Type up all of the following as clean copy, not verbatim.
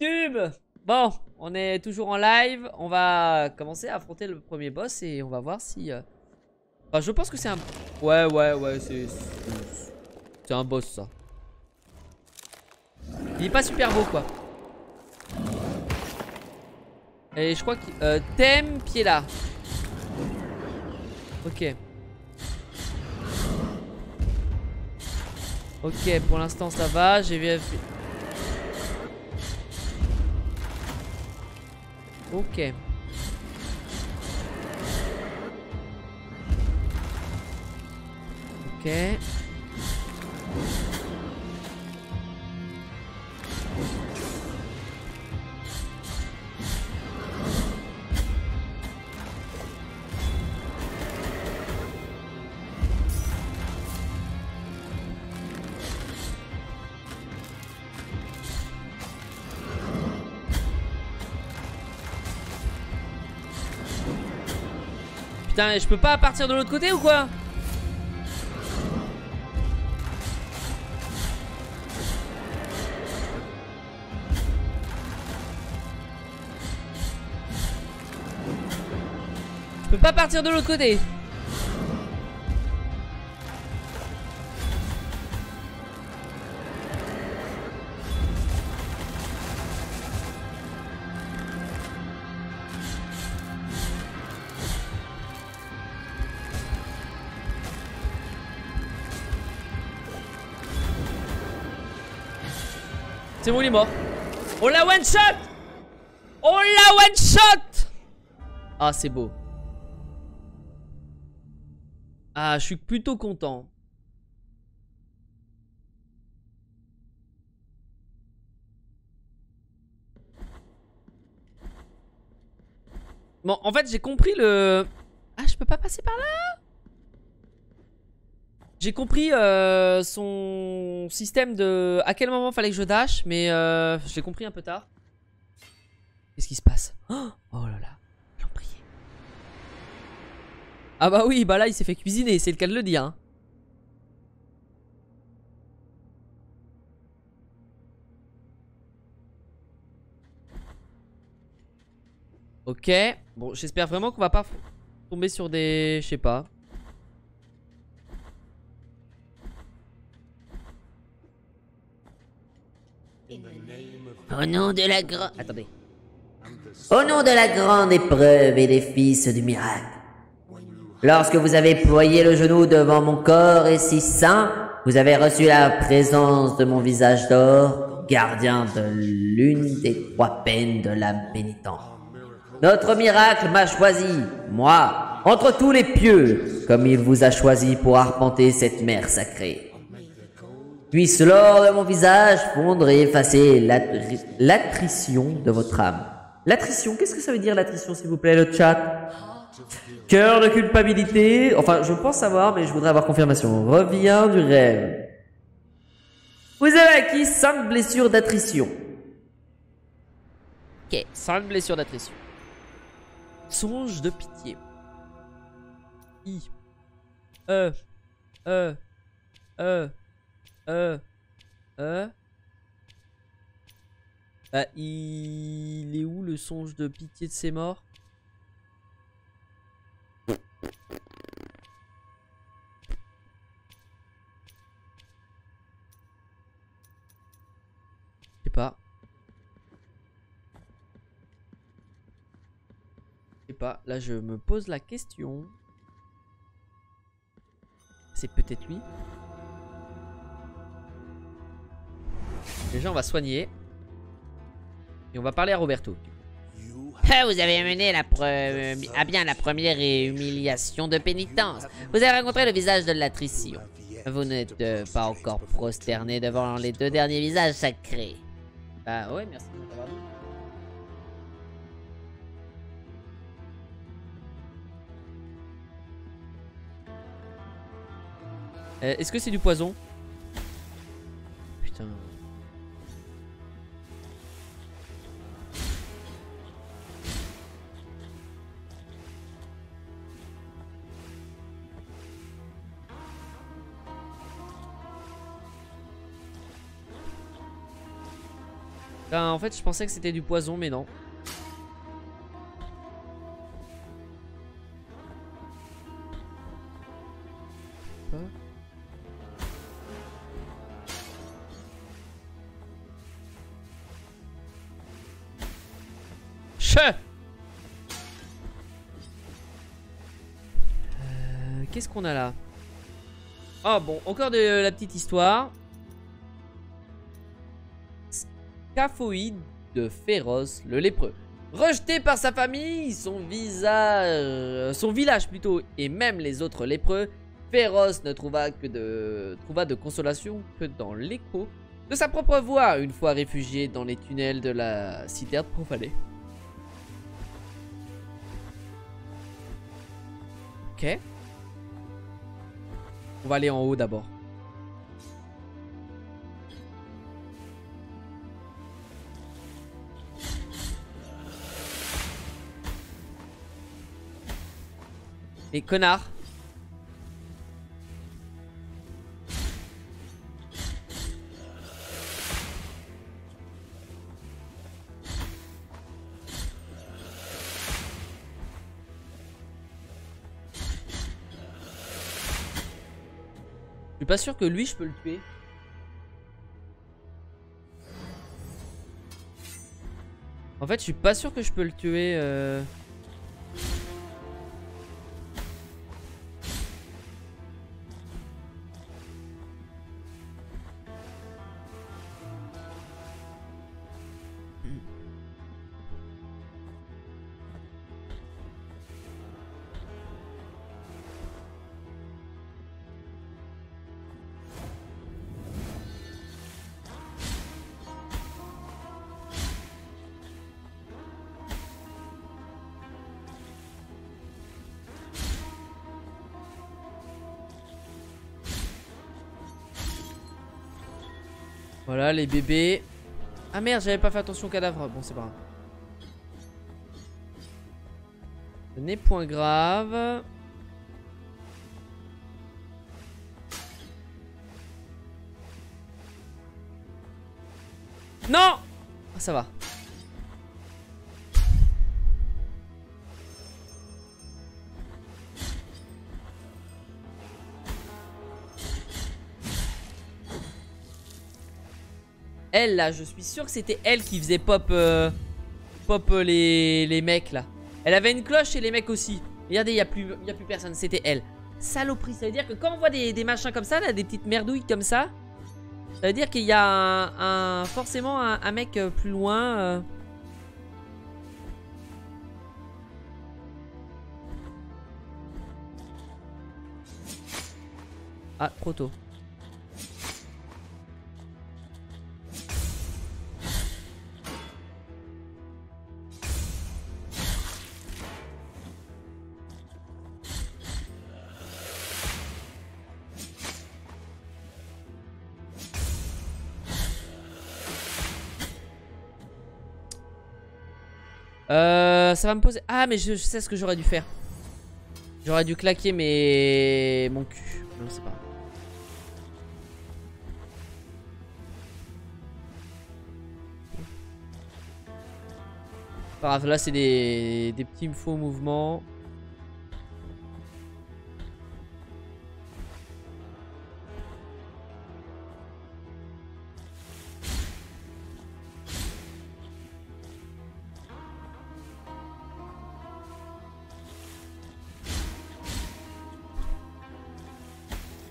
YouTube. Bon, on est toujours en live. On va commencer à affronter le premier boss et on va voir si... Enfin, je pense que c'est un... Ouais, c'est un boss, ça. Il est pas super beau, quoi. Et je crois qu'il... Thème, pied là. Ok. Ok, pour l'instant, ça va. J'ai vérifié. Ok. Ok. Putain, je peux pas partir de l'autre côté ou quoi? Je peux pas partir de l'autre côté. C'est bon, il est mort. On l'a one shot. On l'a one shot. Ah, c'est beau. Ah, je suis plutôt content. Bon, en fait, j'ai compris le... Ah, je peux pas passer par là. J'ai compris son système de à quel moment fallait que je dash, mais je l'ai compris un peu tard. Qu'est-ce qui se passe? Oh là là, j'en priais. Ah bah oui, bah là il s'est fait cuisiner, c'est le cas de le dire. Hein. Ok, bon j'espère vraiment qu'on va pas tomber sur des... je sais pas. Au nom de la grande... Attendez. Au nom de la grande épreuve et des fils du miracle. Lorsque vous avez ployé le genou devant mon corps et si saint, vous avez reçu la présence de mon visage d'or, gardien de l'une des trois peines de l'âme pénitente. Notre miracle m'a choisi, moi, entre tous les pieux, comme il vous a choisi pour arpenter cette mer sacrée. Puisse l'or de mon visage fondre et effacer l'attrition de votre âme. L'attrition, qu'est-ce que ça veut dire l'attrition, s'il vous plaît, le chat? Cœur de culpabilité. Enfin, je pense savoir, mais je voudrais avoir confirmation. Reviens du rêve. Vous avez acquis 5 blessures d'attrition. Ok, 5 blessures d'attrition. Songe de pitié. Bah, il est où le songe de pitié de ses morts? Je sais pas. Je sais pas, là je me pose la question. C'est peut-être lui? Déjà on va soigner. Et on va parler à Roberto. Vous avez mené à bien la première humiliation de pénitence. Vous avez rencontré le visage de l'attrition. Vous n'êtes pas encore prosterné devant les 2 derniers visages sacrés. Bah ouais, merci. Est-ce que c'est du poison? Putain. Ben, en fait je pensais que c'était du poison mais non. Qu'est-ce qu'on a là? Oh bon, encore de la petite histoire. Cafoïde de Féroce, le lépreux. Rejeté par sa famille, son village plutôt, et même les autres lépreux, Féroce ne trouva de consolation que dans l'écho de sa propre voix, une fois réfugié dans les tunnels de la citerne profanée. Ok. On va aller en haut d'abord. Les connards. Je suis pas sûr que lui je peux le tuer. En fait je suis pas sûr que je peux le tuer Voilà les bébés. Ah merde, j'avais pas fait attention au cadavre. Bon, c'est pas grave. Ce n'est point grave. Non! Ah, ça va. Elle là, je suis sûr que c'était elle qui faisait pop les mecs là. Elle avait une cloche et les mecs aussi. Regardez, il n'y a plus personne, c'était elle. Saloperie, ça veut dire que quand on voit des machins comme ça, là, des petites merdouilles comme ça, ça veut dire qu'il y a forcément un mec plus loin. Ah, trop tôt. Ça va me poser... Ah mais je sais ce que j'aurais dû faire. J'aurais dû claquer mes... mon cul. Non c'est pas... Par contre, là c'est des petits faux mouvements.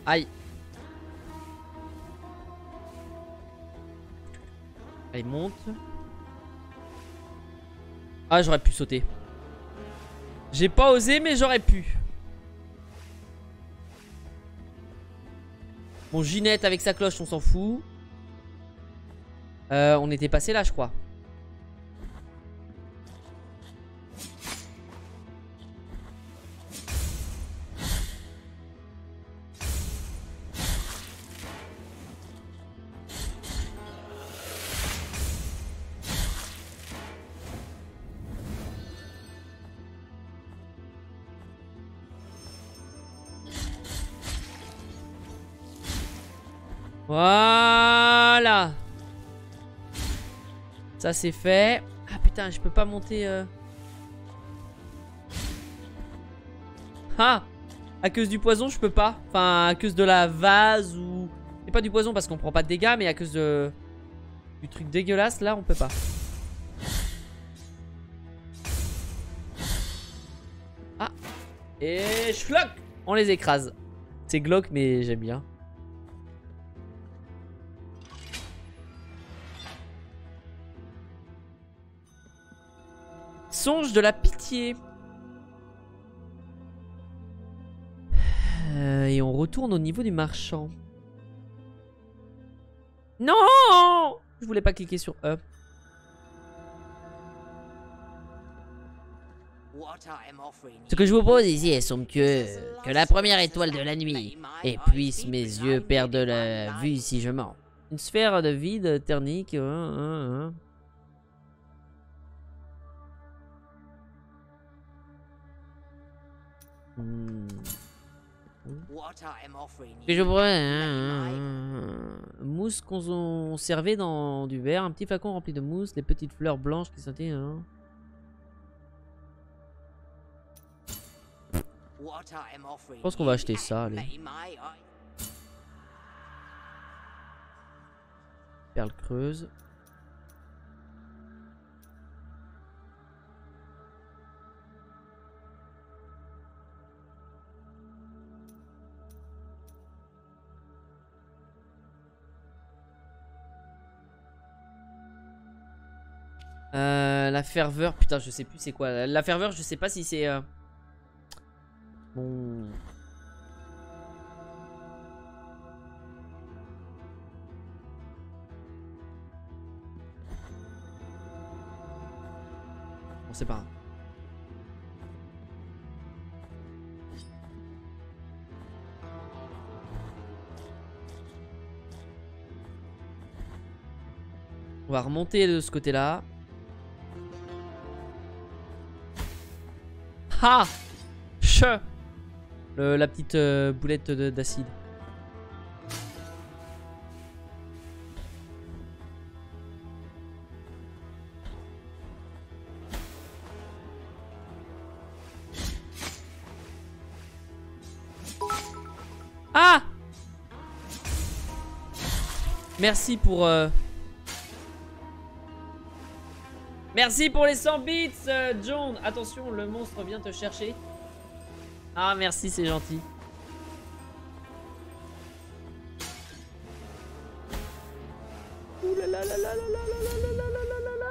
Aïe. Allez, monte. Ah, j'aurais pu sauter. J'ai pas osé, mais j'aurais pu. Bon, Ginette avec sa cloche, on s'en fout. On était passé là, je crois. Voilà. Ça c'est fait. Ah putain, je peux pas monter. Ah, à cause du poison, je peux pas. Enfin, à cause de la vase ou. Et pas du poison parce qu'on prend pas de dégâts, mais à cause de. Du truc dégueulasse, là, on peut pas. Ah. Et je floque. On les écrase. C'est glauque, mais j'aime bien. Songe de la pitié. Et on retourne au niveau du marchand. Non! Je voulais pas cliquer sur E. Ce que je vous propose ici est somptueux. Que la première étoile de la nuit. Et puisse mes yeux perdre la vue si je mens. Une sphère de vide thermique. Que je prends mousse conservée dans du verre, un petit flacon rempli de mousse, les petites fleurs blanches qui sentaient. Je pense qu'on va acheter ça. Allez. Perle creuse. La ferveur, putain, je sais plus c'est quoi. La ferveur, je sais pas si c'est. Bon. On sait pas. On va remonter de ce côté-là. Ah, la petite boulette d'acide. Ah, merci pour merci pour les 100 bits, John. Attention, le monstre vient te chercher. Ah, merci, c'est gentil. Ouh là là là là là là là là là là.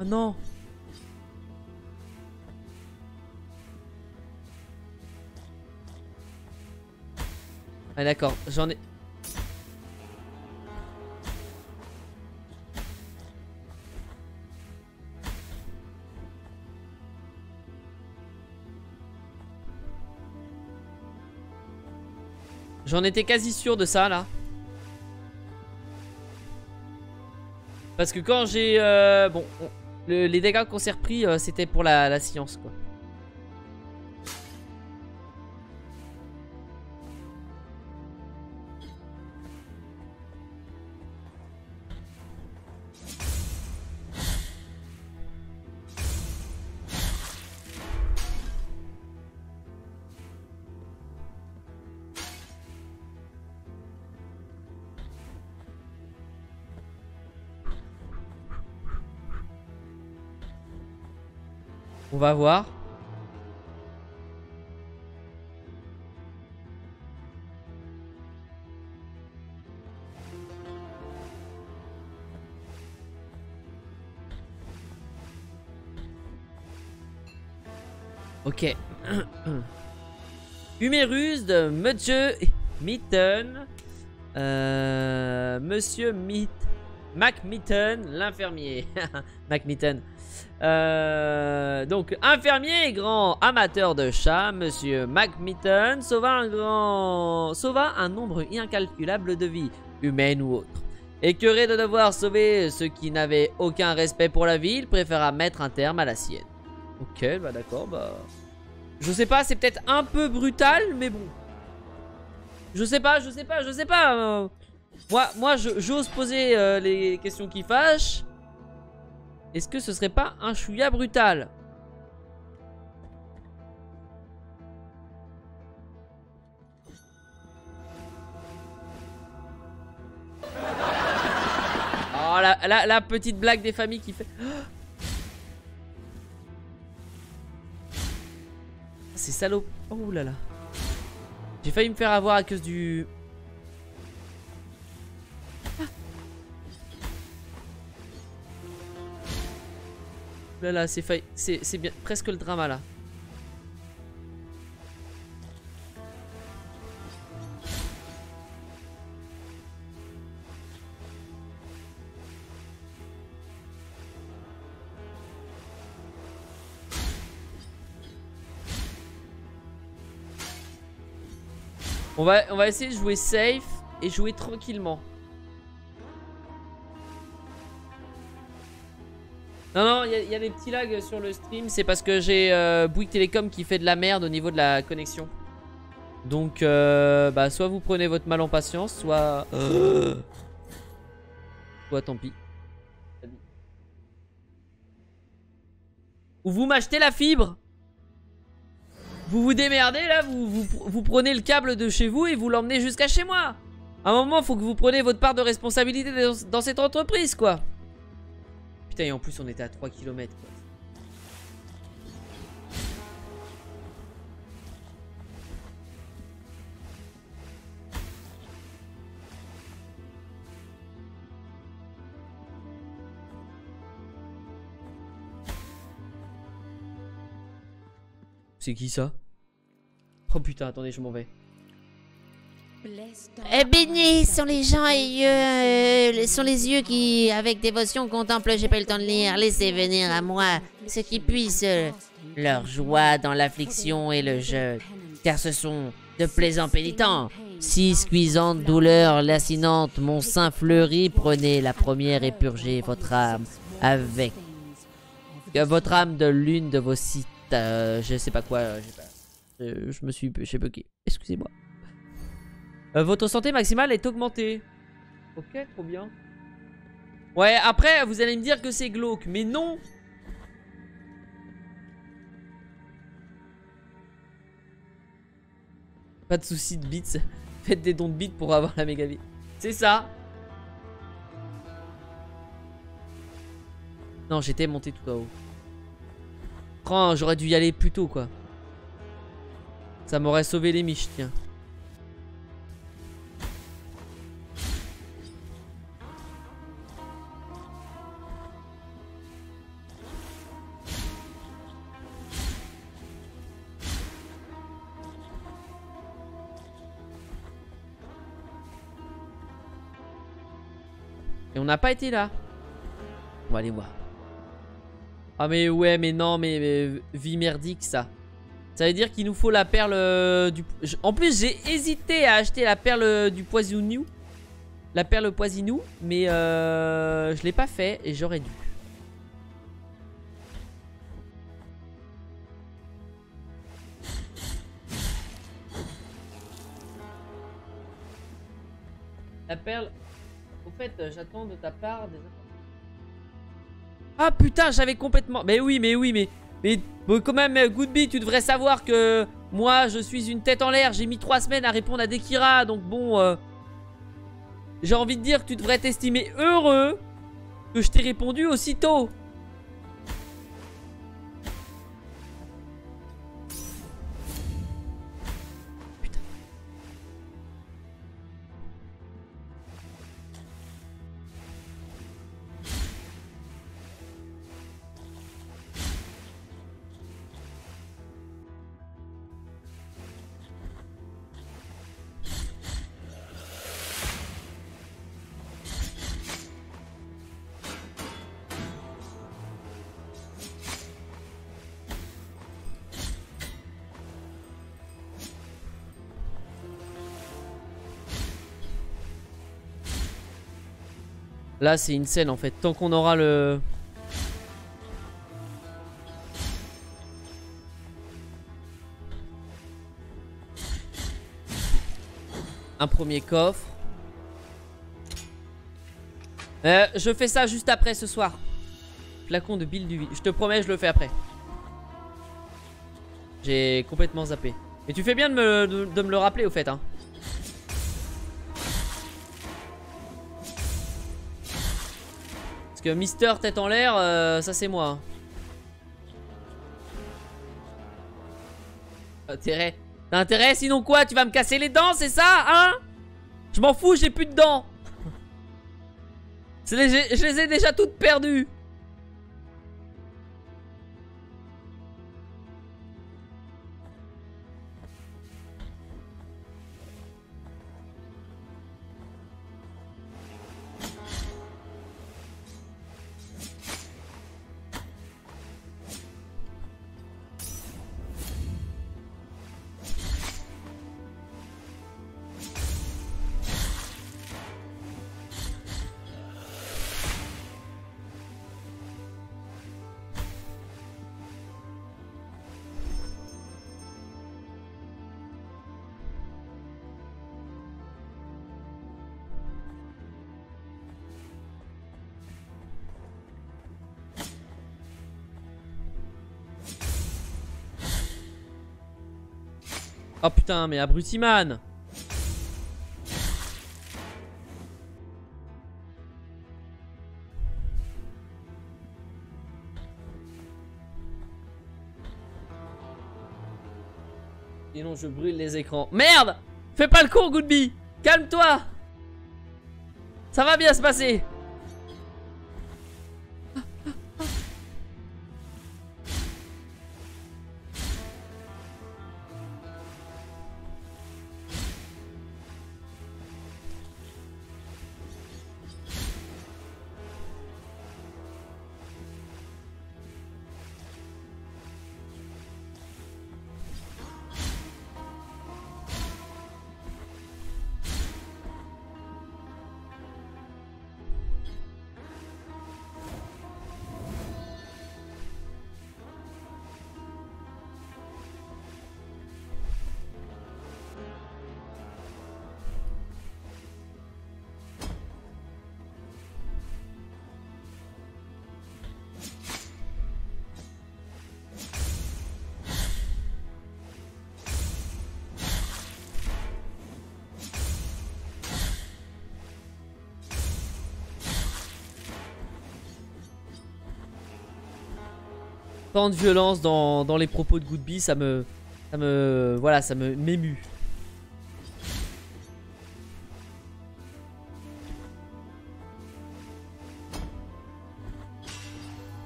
Oh non. Ah d'accord, j'en ai... J'en étais quasi sûr de ça, là. Parce que quand j'ai... bon, les dégâts qu'on s'est repris, c'était pour la science, quoi. On va voir. Ok. Humérus de Monsieur Mitten. Monsieur Macmitten, l'infirmier. Macmitten. Donc, infirmier et grand amateur de chats, Monsieur Macmitten sauva un nombre incalculable de vies, humaines ou autres. Écœuré de devoir sauver ceux qui n'avaient aucun respect pour la vie, il préféra mettre un terme à la sienne. Ok, bah d'accord, bah... Je sais pas, c'est peut-être un peu brutal, mais bon. Je sais pas. Moi j'ose poser les questions qui fâchent. Est-ce que ce serait pas un chouïa brutal? Oh, la petite blague des familles qui fait... C'est salope. Oh là là. J'ai failli me faire avoir à cause du... Là là, c'est failli... C'est bien presque le drama là. On va essayer de jouer safe et jouer tranquillement. Non, il y a des petits lags sur le stream. C'est parce que j'ai Bouygues Télécom qui fait de la merde au niveau de la connexion. Donc, bah, soit vous prenez votre mal en patience, soit... soit tant pis. Ou vous m'achetez la fibre. Vous vous démerdez là, vous prenez le câble de chez vous et vous l'emmenez jusqu'à chez moi. À un moment, faut que vous preniez votre part de responsabilité dans cette entreprise, quoi. Putain, et en plus, on était à 3 km, quoi. C'est qui ça? Oh putain, attendez, je m'en vais. Bénis sont les gens et sont les yeux qui, avec dévotion, contemplent. J'ai pas eu le temps de lire. Laissez venir à moi ceux qui puissent leur joie dans l'affliction et le jeu, car ce sont de plaisants pénitents. Si cuisantes douleurs lacinantes, mon sein fleuri, prenez la première et purgez votre âme avec votre âme de l'une de vos cités. Je sais pas quoi. Je me suis... J'ai bugué. Excusez-moi. Votre santé maximale est augmentée. Ok, trop bien. Ouais, après, vous allez me dire que c'est glauque. Mais non! Pas de soucis de bits. Faites des dons de bits pour avoir la méga vie. C'est ça! Non, j'étais monté tout là-haut. J'aurais dû y aller plus tôt, quoi. Ça m'aurait sauvé les miches, tiens. Et on n'a pas été là. On va aller voir. Ah mais ouais, mais non, mais vie merdique ça. Ça veut dire qu'il nous faut la perle du... En plus j'ai hésité à acheter la perle du poisinou. La perle poisinou. Mais je l'ai pas fait et j'aurais dû. La perle... Au fait j'attends de ta part des... Ah putain, j'avais complètement... Mais quand même, Goodby, tu devrais savoir que moi, je suis une tête en l'air. J'ai mis 3 semaines à répondre à Dekira. Donc bon, j'ai envie de dire que tu devrais t'estimer heureux que je t'ai répondu aussitôt. Là, c'est une scène en fait. Tant qu'on aura le... Un premier coffre. Je fais ça juste après ce soir. Flacon de bile du vide. Je te promets, je le fais après. J'ai complètement zappé. Mais tu fais bien de me le rappeler au fait, hein. Parce que Mister tête en l'air, ça c'est moi. Intérêt. T'as intérêt, sinon quoi? Tu vas me casser les dents, c'est ça, hein? Je m'en fous, j'ai plus de dents. Je les ai déjà toutes perdues. Oh putain, mais abrutiman! Et non, je brûle les écrans. Merde! Fais pas le con, Goodby! Calme-toi! Ça va bien se passer! Tant de violence dans les propos de Goodby, ça me m'émue.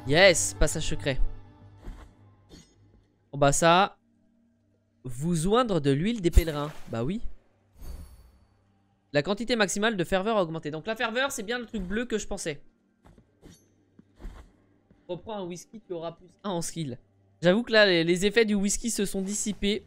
Yes, passage secret. Bon bah ça, vous joindre de l'huile des pèlerins. Bah oui. La quantité maximale de ferveur a augmenté. Donc la ferveur, c'est bien le truc bleu que je pensais. Reprends un whisky, tu auras plus 1 en skill. J'avoue que là, les effets du whisky se sont dissipés.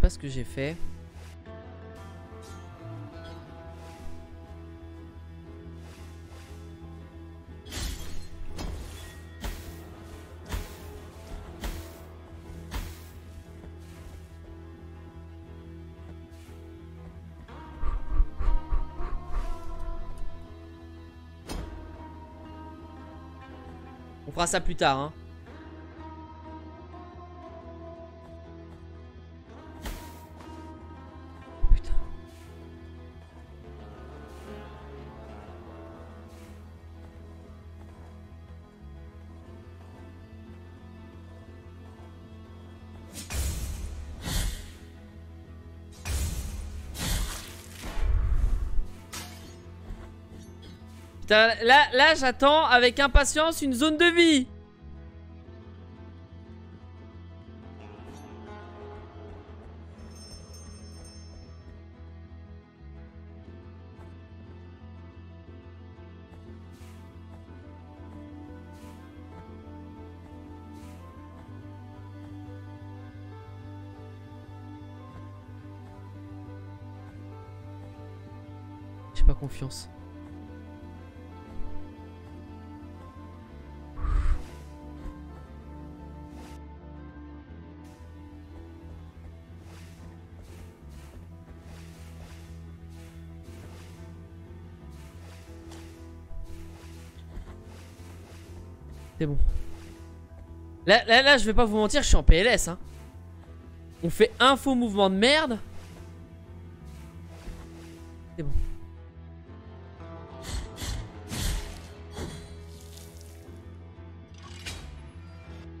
Pas ce que j'ai fait. On fera ça plus tard, hein. Là j'attends avec impatience une zone de vie. J'ai pas confiance. C'est bon. Là, je vais pas vous mentir, je suis en PLS, hein. On fait un faux mouvement de merde. C'est bon.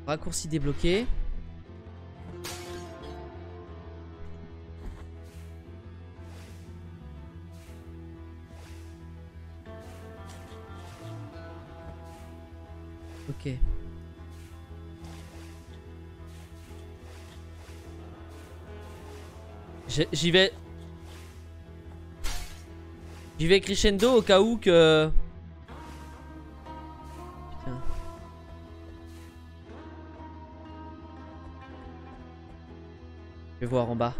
Raccourci débloqué. Ok. J'y vais. J'y vais crescendo au cas où que... Putain. Je vais voir en bas.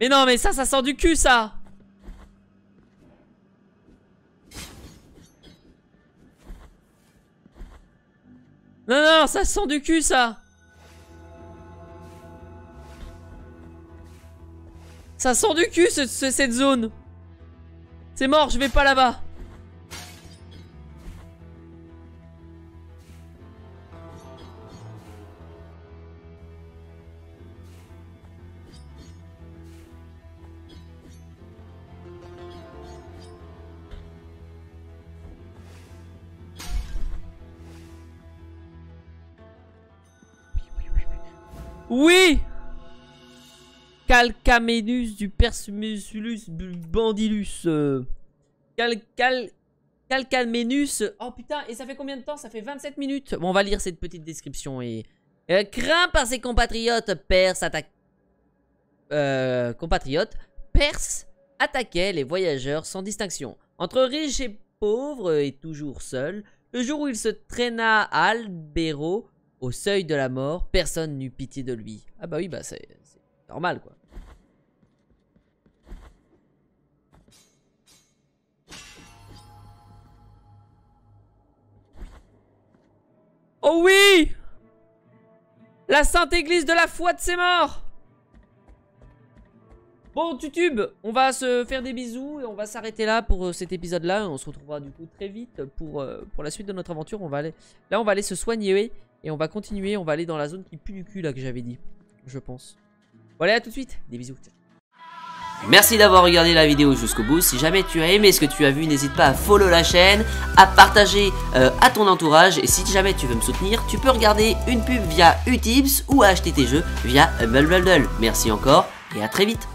Mais non, mais ça sort du cul, ça. Non, non, ça sent du cul, ça. Ça sent du cul, cette zone. C'est mort, je vais pas là-bas. Oui, Calcamenus du Persmusulus Bandilus. Calcamenus. Oh putain, et ça fait combien de temps? Ça fait 27 minutes. Bon, on va lire cette petite description. Et craint par ses compatriotes, Perse attaque. Perse attaquait les voyageurs sans distinction. Entre riches et pauvres, et toujours seul, le jour où il se traîna à Albero, au seuil de la mort, personne n'eut pitié de lui. Ah bah oui, bah c'est normal, quoi. Oh oui! La Sainte Église de la foi de ses morts! Bon, YouTube, on va se faire des bisous et on va s'arrêter là pour cet épisode-là. On se retrouvera du coup très vite pour la suite de notre aventure. On va aller... Là, on va aller se soigner. Et on va continuer, on va aller dans la zone qui pue du cul là que j'avais dit, je pense. Voilà, à tout de suite, des bisous. Merci d'avoir regardé la vidéo jusqu'au bout. Si jamais tu as aimé ce que tu as vu, n'hésite pas à follow la chaîne, à partager à ton entourage. Et si jamais tu veux me soutenir, tu peux regarder une pub via Utips ou à acheter tes jeux via HumbleBundle. Merci encore et à très vite.